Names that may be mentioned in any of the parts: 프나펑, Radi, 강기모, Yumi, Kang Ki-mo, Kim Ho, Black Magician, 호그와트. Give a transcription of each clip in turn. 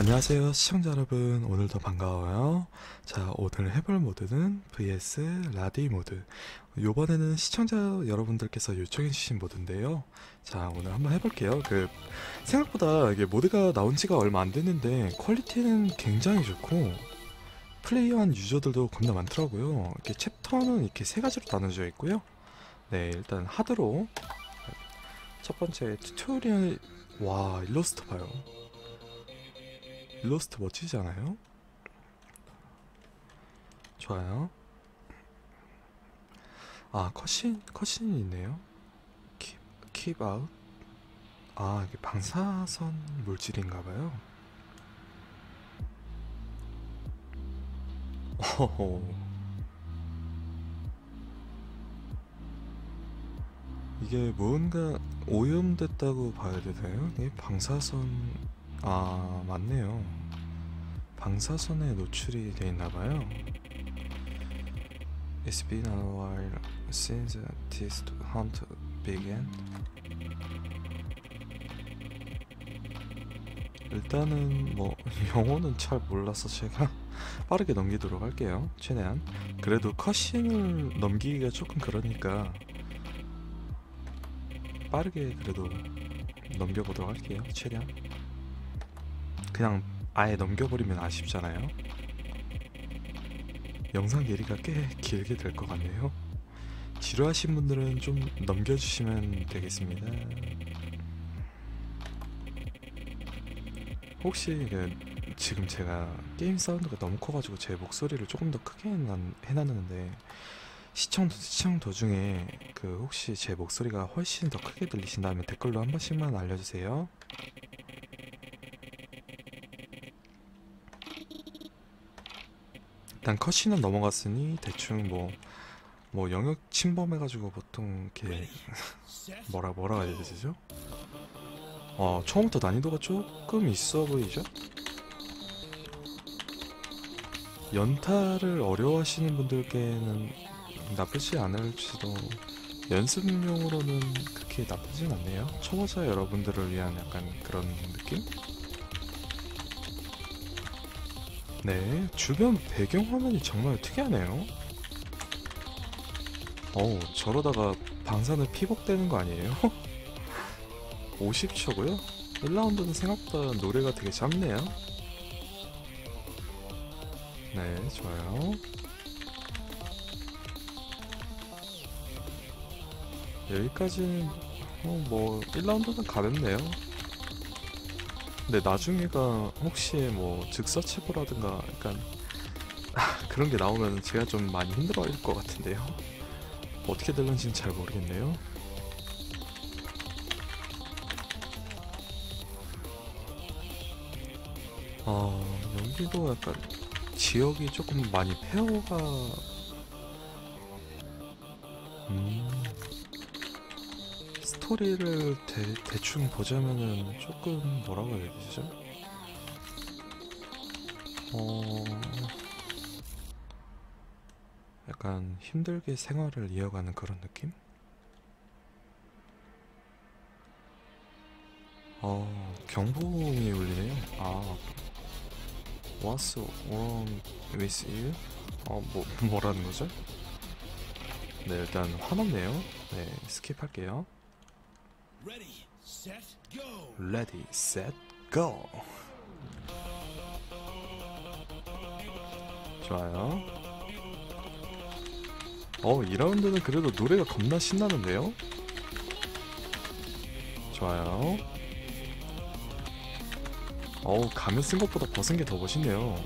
안녕하세요 시청자 여러분, 오늘도 반가워요. 자, 오늘 해볼 모드는 vs 라디 모드. 요번에는 시청자 여러분들께서 요청해주신 모드인데요. 자, 오늘 한번 해볼게요. 생각보다 이게 모드가 나온 지가 얼마 안 됐는데 퀄리티는 굉장히 좋고 플레이한 유저들도 겁나 많더라고요. 이렇게 챕터는 이렇게 세 가지로 나눠져 있고요. 네, 일단 하드로 첫 번째 튜토리얼. 와, 일러스트 봐요. 일러스트 멋지지 않아요? 좋아요. 아, 컷신이 있네요. 킵 아웃. 아, 이게 방사선 물질인가봐요. 어허. 이게 뭔가 오염됐다고 봐야 되나요? 이게 방사선. 아, 맞네요. 방사선에 노출이 돼 있나봐요. It's been a while since this hunt began. 일단은 뭐 영어는 잘 몰라서 제가 빠르게 넘기도록 할게요. 최대한. 그래도 컷신을 넘기기가 조금 그러니까 빠르게 그래도 넘겨보도록 할게요. 최대한. 그냥 아예 넘겨버리면 아쉽잖아요. 영상 길이가 꽤 길게 될 것 같네요. 지루하신 분들은 좀 넘겨주시면 되겠습니다. 혹시 지금 제가 게임 사운드가 너무 커가지고 제 목소리를 조금 더 크게 해놨는데 시청 도중에 혹시 제 목소리가 훨씬 더 크게 들리신다면 댓글로 한 번씩만 알려주세요. 일단 컷신은 넘어갔으니 대충 뭐 영역 침범해가지고 보통 이렇게 뭐라 해야 되죠? 처음부터 난이도가 조금 있어 보이죠? 연타를 어려워하시는 분들께는 나쁘지 않을지도, 연습용으로는 그렇게 나쁘진 않네요. 초보자 여러분들을 위한 약간 그런 느낌? 네, 주변 배경화면이 정말 특이하네요. 어우, 저러다가 방사능 피복되는 거 아니에요? 50초고요 1라운드는 생각보다 노래가 되게 짧네요. 네, 좋아요. 여기까지는 1라운드는 가볍네요. 근데 나중에가 혹시 즉사체보라든가 약간 그런게 나오면 제가 좀 많이 힘들어할 것 같은데요. 어떻게 될런지는 잘 모르겠네요. 여기도 약간 지역이 조금 많이 페어가 스토리를 대충 보자면은 조금 뭐라고 해야 되죠? 약간 힘들게 생활을 이어가는 그런 느낌? 경보음이 울리네요. 아, What's wrong with you? 뭐라는 거죠? 네, 일단 화났네요. 네, 스킵할게요. Ready, set, go. Ready, set, go. 좋아요. 이 라운드는 그래도 노래가 겁나 신나는데요. 좋아요. 가면 쓴 것보다 벗은 게 더 멋있네요.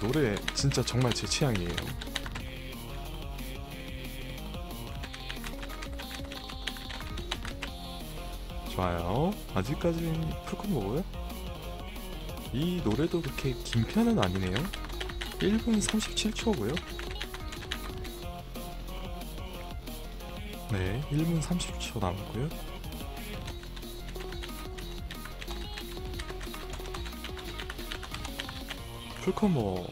노래 진짜 정말 제 취향이에요. 좋아요. 아직까지는 풀콤보고요. 이 노래도 그렇게 긴 편은 아니네요. 1분 37초고요 네, 1분 30초 남았고요. 풀컴버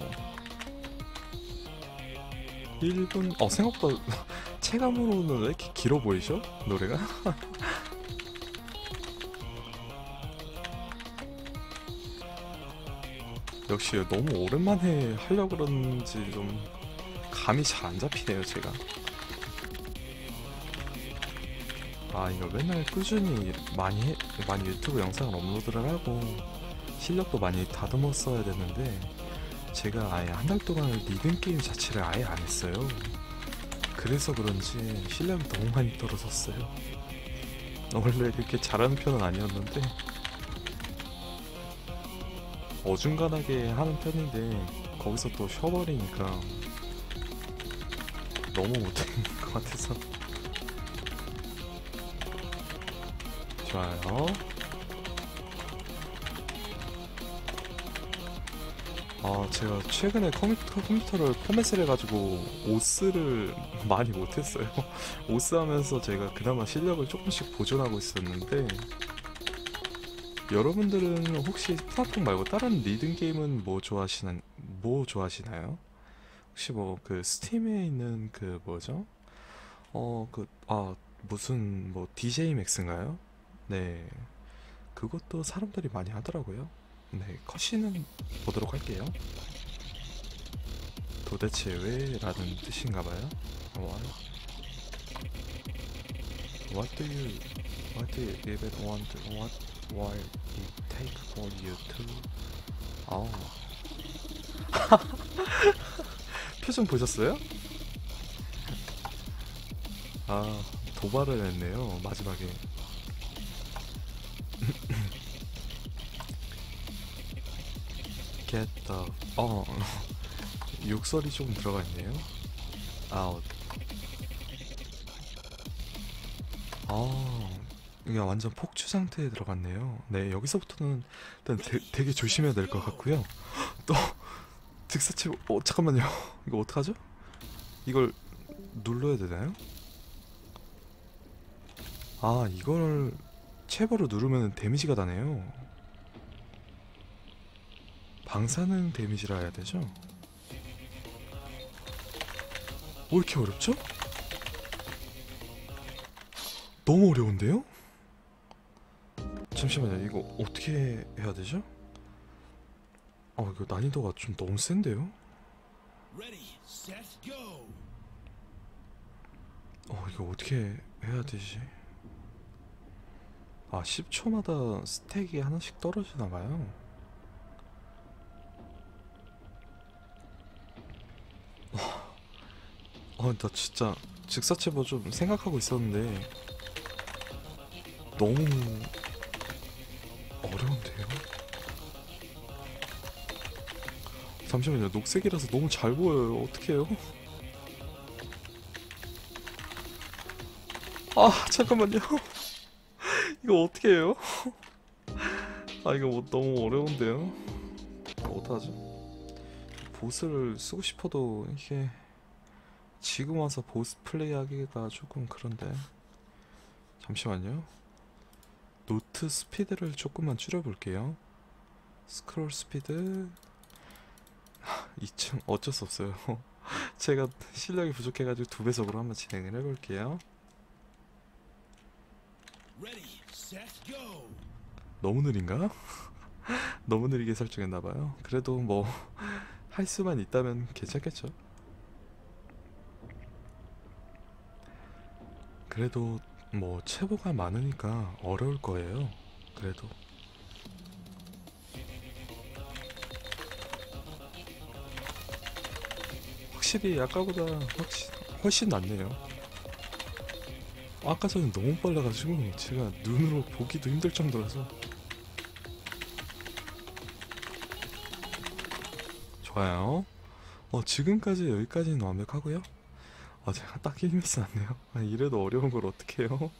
1분 생각보다 체감으로는 왜 이렇게 길어 보이셔? 노래가? 역시 너무 오랜만에 하려고 그런지 좀 감이 잘 안 잡히네요, 제가. 아, 이거 맨날 꾸준히 많이 유튜브 영상을 업로드를 하고 실력도 많이 다듬었어야 되는데 제가 아예 한 달 동안 리듬 게임 자체를 아예 안 했어요. 그래서 그런지 실력이 너무 많이 떨어졌어요. 원래 그렇게 잘하는 편은 아니었는데 어중간하게 하는 편인데 거기서 또 쉬어버리니까 너무 못하는 것 같아서. 좋아요. 아, 제가 최근에 컴퓨터를 포맷을 해가지고 오스를 많이 못했어요. 오스 하면서 제가 그나마 실력을 조금씩 보존하고 있었는데, 여러분들은 혹시 스타폰 말고 다른 리듬 게임은 뭐 좋아하시나요? 혹시 뭐 그 스팀에 있는 그 뭐죠? 무슨 뭐 DJ Max인가요? 네, 그것도 사람들이 많이 하더라고요. 네, 컷신은 보도록 할게요. 도대체 왜? 라는 뜻인가봐요. What do you even want? What it take for you to? 아우. 표정 보셨어요? 아, 도발을 했네요, 마지막에. Get the... 욕설이 좀 들어가 있네요. Out. 이게 완전 폭주 상태에 들어갔네요. 네, 여기서부터는 일단 되게 조심해야 될 것 같고요. 또 즉사치고... 잠깐만요. 이거 어떡하죠? 이걸 눌러야 되나요? 아, 이걸 체벌을 누르면 데미지가 나네요. 방사능 데미지라 해야 되죠? 왜 이렇게 어렵죠? 너무 어려운데요? 잠시만요, 이거 어떻게 해야 되죠? 아, 이거 난이도가 좀 너무 센데요? 이거 어떻게 해야 되지? 아, 10초마다 스택이 하나씩 떨어지나봐요. 나 진짜 즉사체벌 좀 생각하고 있었는데 너무 어려운데요? 잠시만요, 녹색이라서 너무 잘 보여요. 어떡해요? 아, 잠깐만요. 이거 어떻게 해요? 아, 이거 뭐 너무 어려운데요? 어떡하죠? 보스를 쓰고 싶어도 이게 지금 와서 보스 플레이 하기가 조금 그런데. 잠시만요, 노트 스피드를 조금만 줄여볼게요. 스크롤 스피드 2층. 어쩔 수 없어요. 제가 실력이 부족해가지고 2배속으로 한번 진행을 해볼게요. 너무 느린가? 너무 느리게 설정했나봐요. 그래도 뭐 할 수만 있다면 괜찮겠죠? 그래도 뭐 체보가 많으니까 어려울 거예요. 그래도 확실히 아까보다 훨씬 낫네요. 아까 전에 너무 빨라가지고 제가 눈으로 보기도 힘들 정도라서. 좋아요. 지금까지 여기까지는 완벽하고요. 제가 딱 1미스 났네요. 이래도 어려운 걸 어떡해요.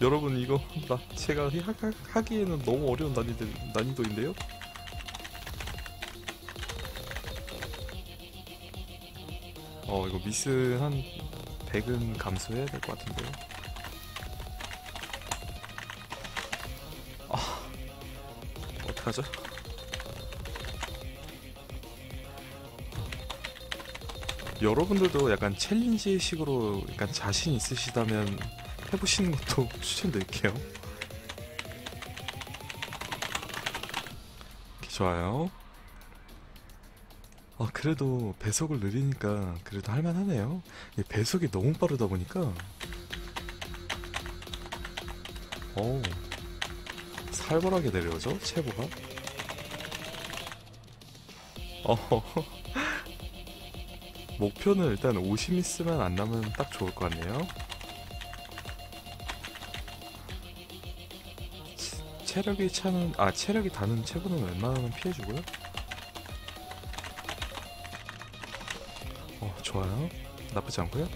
여러분, 이거 제가 하기에는 너무 어려운 난이도인데요? 이거 미스 한 100은 감수해야 될 것 같은데요? 어떡하죠? 여러분들도 약간 챌린지식으로 약간 자신 있으시다면 해보시는 것도 추천드릴게요. 좋아요. 아 그래도 배속을 느리니까 그래도 할만하네요. 배속이 너무 빠르다 보니까 오 살벌하게 내려오죠 체보가. 목표는 일단 50미스만 안 나면 딱 좋을 것 같네요. 체력이 다는 체보는 웬만하면 피해주고요. 좋아요. 나쁘지 않고요.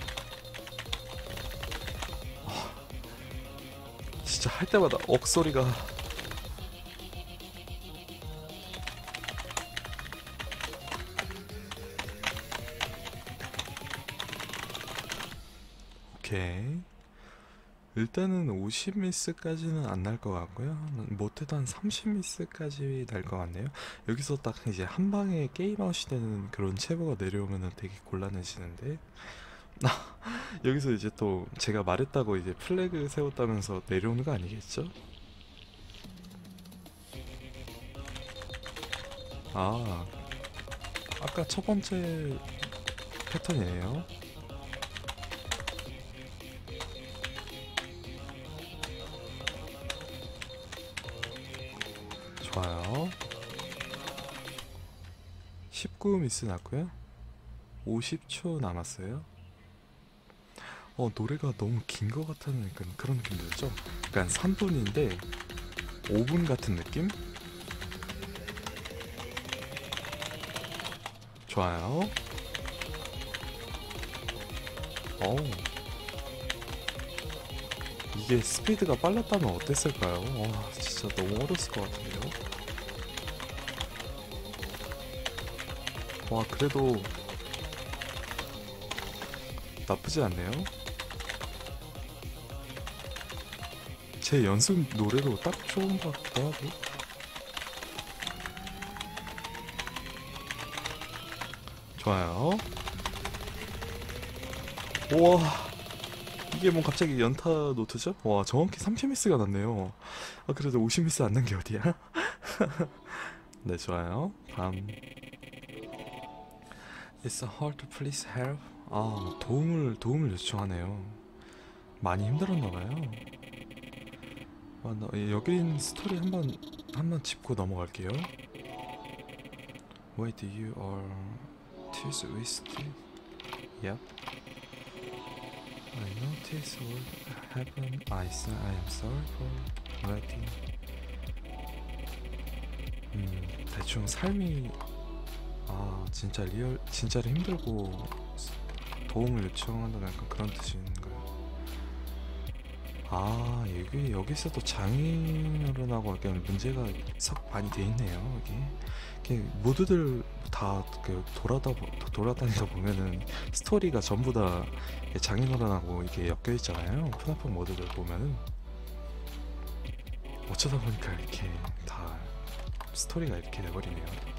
진짜 할 때마다 억소리가. 오케이. 일단은 50미스까지는 안 날 것 같고요. 못해도 한 30미스까지 날 것 같네요. 여기서 딱 이제 한 방에 게임아웃이 되는 그런 체보가 내려오면은 되게 곤란해지는데 여기서 이제 또 제가 말했다고 이제 플래그 세웠다면서 내려오는 거 아니겠죠? 아 아까 첫 번째 패턴이에요. 좋아요. 19미스 났고요. 50초 남았어요. 노래가 너무 긴 것 같다는 약간 그런 느낌 들죠? 약간 3분인데 5분 같은 느낌? 좋아요. 이게 스피드가 빨랐다면 어땠을까요? 와 진짜 너무 어려웠을 것 같은데요? 와 그래도 나쁘지 않네요. 제 연습 노래로 딱 좋은 것 같기도 하고. 좋아요. 우와 이게 뭐 갑자기 연타 노트죠? 와 정확히 30미스가 났네요. 아 그래도 50미스 안 난 게 어디야? 네 좋아요. 밤 It's hard to please help. 아 도움을 요청하네요. 많이 힘들었나봐요. 여긴 스토리 한번 짚고 넘어갈게요. Why do you all tears wasted? Yep. I noticed what happened. I am sorry for Radi. 대충 삶이 진짜 진짜로 힘들고 도움을 요청한다는 약간 그런 뜻인가요? 아 여기서도 장인어른하고 약간 문제가 석 많이 돼 있네요. 이게 모두들 다 돌아다니다 보면은 스토리가 전부 다 장인어른하고 이게 엮여 있잖아요. 푸나폰 모드들 보면은 어쩌다 보니까 이렇게 다 스토리가 이렇게 돼버리네요.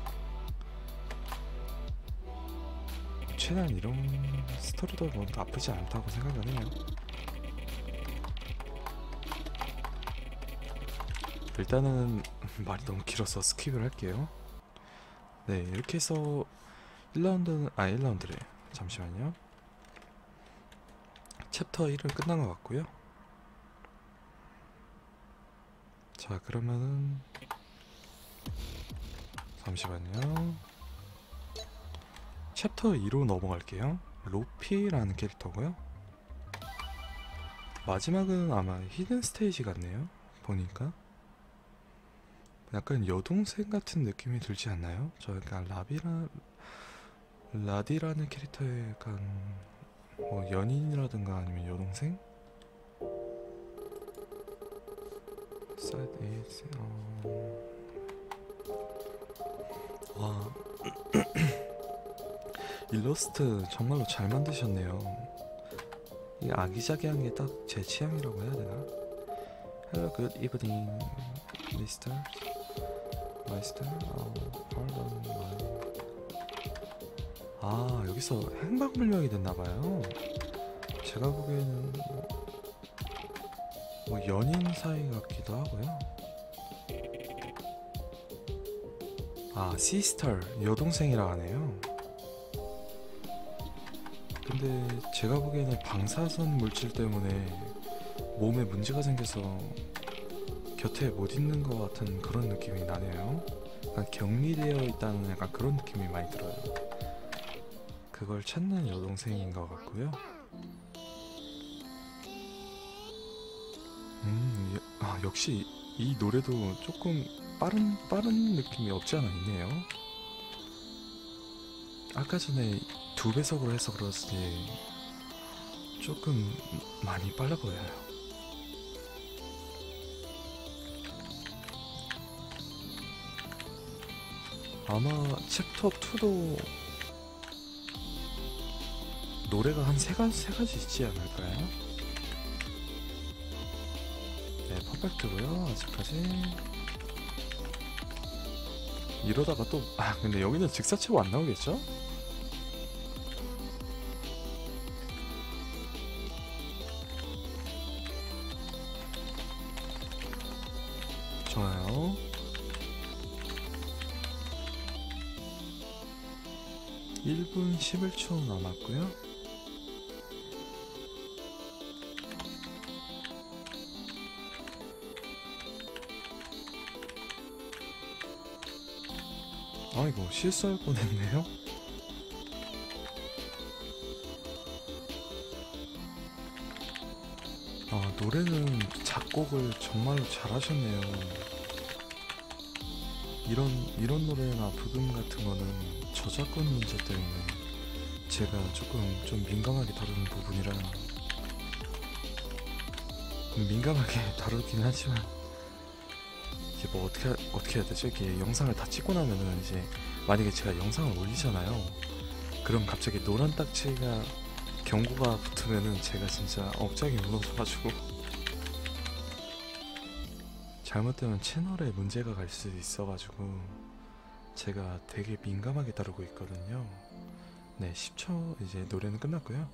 최대한 이런 스토리도 뭐 나쁘지 않다고 생각을 해요. 일단은 말이 너무 길어서 스킵을 할게요. 네 이렇게 해서 1라운드래 잠시만요. 챕터 1은 끝난 것 같고요. 자 그러면은 잠시만요. 챕터 2로 넘어갈게요. 로피라는 캐릭터고요. 마지막은 아마 히든 스테이지 같네요. 보니까 약간 여동생 같은 느낌이 들지 않나요? 저 약간 라디라는 캐릭터의 약간 뭐 연인이라든가 아니면 여동생? 와 일러스트 정말로 잘 만드셨네요. 이 아기자기한 게 딱 제 취향이라고 해야 되나? Hello, good evening, Mr. 아, 여기서 행방불명이 됐나봐요. 제가 보기에는 뭐 연인 사이 같기도 하고요. 아, 시스터, 여동생이라 하네요. 근데 제가 보기에는 방사선 물질 때문에 몸에 문제가 생겨서 곁에 못 있는 것 같은 그런 느낌이 나네요. 약간 격리되어 있다는 약간 그런 느낌이 많이 들어요. 그걸 찾는 여동생인 것 같고요. 아, 역시 이 노래도 조금 빠른 느낌이 없지 않아 있네요. 아까 전에 두 배속으로 해서 그런지 조금 많이 빨라 보여요. 아마 챕터 2도 노래가 한 세 가지 있지 않을까요? 네, 퍼펙트고요. 아직까지 이러다가 또, 아, 근데 여기는 직사치고 안 나오겠죠? 좋아요. (1분 11초) 남았고요. 아이고, 실수할 뻔했네요. 아, 노래는 작곡을 정말로 잘하셨네요. 이런 노래나 부금 같은 거는 저작권 문제 때문에 제가 조금 좀 민감하게 다루는 부분이라, 민감하게 다루긴 하지만 이게 뭐 어떻게 해야 되죠? 이렇게 영상을 다 찍고 나면은 이제 만약에 제가 영상을 올리잖아요. 그럼 갑자기 노란 딱지가 경고가 붙으면은 제가 진짜 억장이 무너져가지고 잘못되면 채널에 문제가 갈 수도 있어가지고 제가 되게 민감하게 다루고 있거든요. 네, 10초 이제 노래는 끝났고요.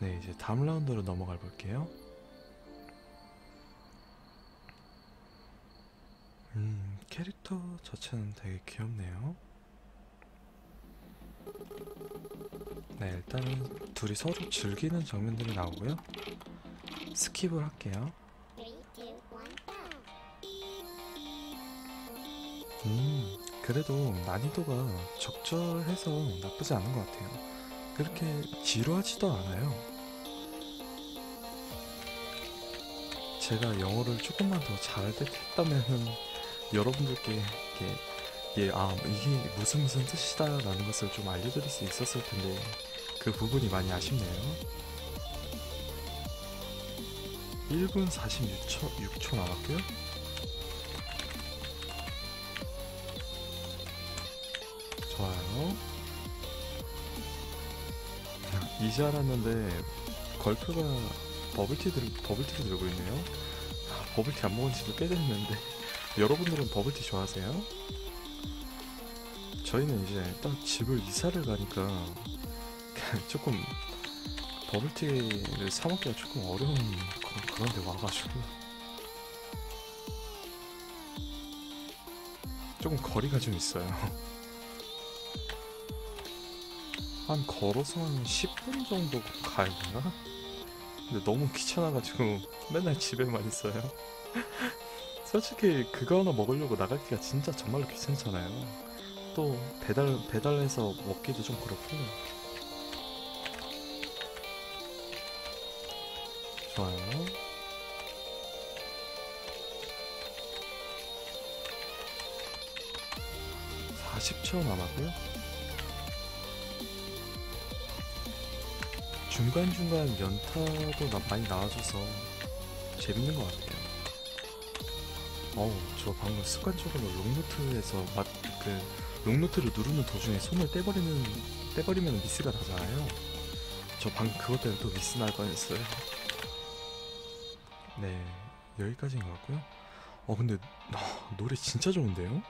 네, 이제 다음 라운드로 넘어가 볼게요. 캐릭터 자체는 되게 귀엽네요. 네, 일단은 둘이 서로 즐기는 장면들이 나오고요. 스킵을 할게요. 그래도 난이도가 적절해서 나쁘지 않은 것 같아요. 그렇게 지루하지도 않아요. 제가 영어를 조금만 더 잘했다면은 여러분들께 이렇게, 예, 아, 이게 무슨 뜻이다 라는 것을 좀 알려드릴 수 있었을 텐데 그 부분이 많이 아쉽네요. 1분 46초 남았고요. 좋아요. 이제 알았는데 걸프가 버블티를 들고 있네요. 아, 버블티 안 먹은 지도 꽤 됐는데 여러분들은 버블티 좋아하세요? 저희는 이제 딱 집을 이사를 가니까 조금 버블티를 사 먹기가 조금 어려운 그런데 와가지고 조금 거리가 좀 있어요. 한 걸어서 한 10분 정도 가야 되나? 근데 너무 귀찮아가지고 맨날 집에만 있어요. 솔직히 그거 하나 먹으려고 나가기가 진짜 정말로 귀찮잖아요. 또 배달해서 먹기도 좀 그렇고. 좋아요. 자, 40초 남았고요. 중간중간 연타도 많이 나와줘서 재밌는 것 같아요. 어우, 저 방금 습관적으로 롱노트에서 롱노트를 누르는 도중에 손을 떼버리면 미스가 나잖아요. 저 방금 그것 때문에 또 미스 날 뻔했어요. 네, 여기까지인 것 같고요. 근데 노래 진짜 좋은데요?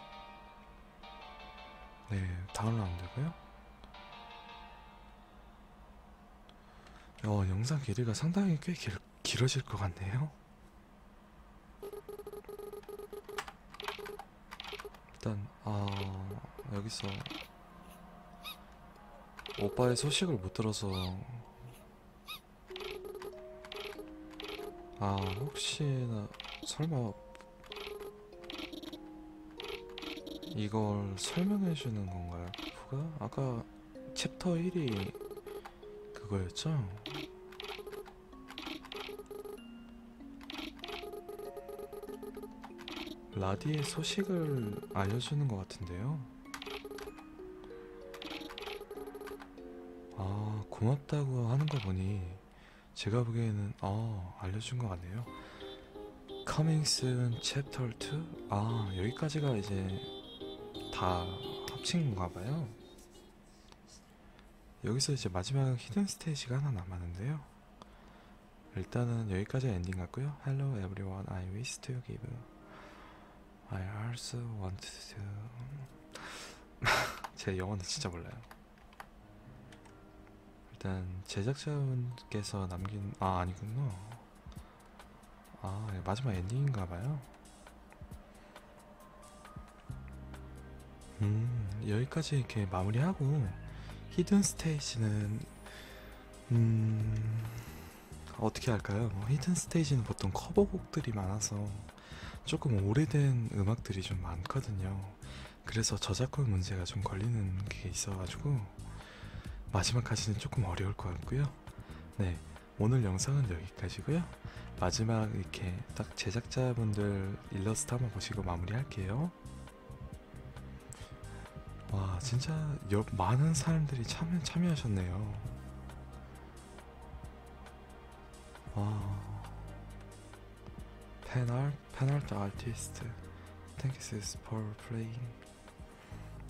네, 다음 라운드고요. 영상 길이가 상당히 꽤 길어질 것 같네요. 일단 여기서 오빠의 소식을 못 들어서 혹시나 설마 이걸 설명해 주는 건가요? 부가? 아까 챕터 1이 그거였죠? 라디의 소식을 알려주는 것 같은데요. 고맙다고 하는 거 보니 제가 보기에는 알려준 것 같네요. Coming soon chapter 2? 여기까지가 이제 다 합친 건가 봐요. 여기서 이제 마지막 히든 스테이지가 하나 남았는데요. 일단은 여기까지 엔딩 같고요. Hello everyone, I wish to give. I also want to. 제 영어는 진짜 몰라요. 일단 제작자분께서 남긴 아니군요. 마지막 엔딩인가봐요. 여기까지 이렇게 마무리하고 히든 스테이지는 어떻게 할까요? 히든 스테이지는 보통 커버곡들이 많아서 조금 오래된 음악들이 좀 많거든요. 그래서 저작권 문제가 좀 걸리는 게 있어가지고 마지막까지는 조금 어려울 것 같고요. 네, 오늘 영상은 여기까지고요. 마지막 이렇게 딱 제작자분들 일러스트 한번 보시고 마무리할게요. 와, 진짜 많은 사람들이 참여하셨네요. 와, 팬아트 아티스트 Thanks for playing.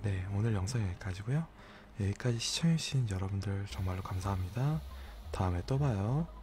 네, 오늘 영상 여기까지고요. 여기까지 시청해주신 여러분들 정말로 감사합니다. 다음에 또 봐요.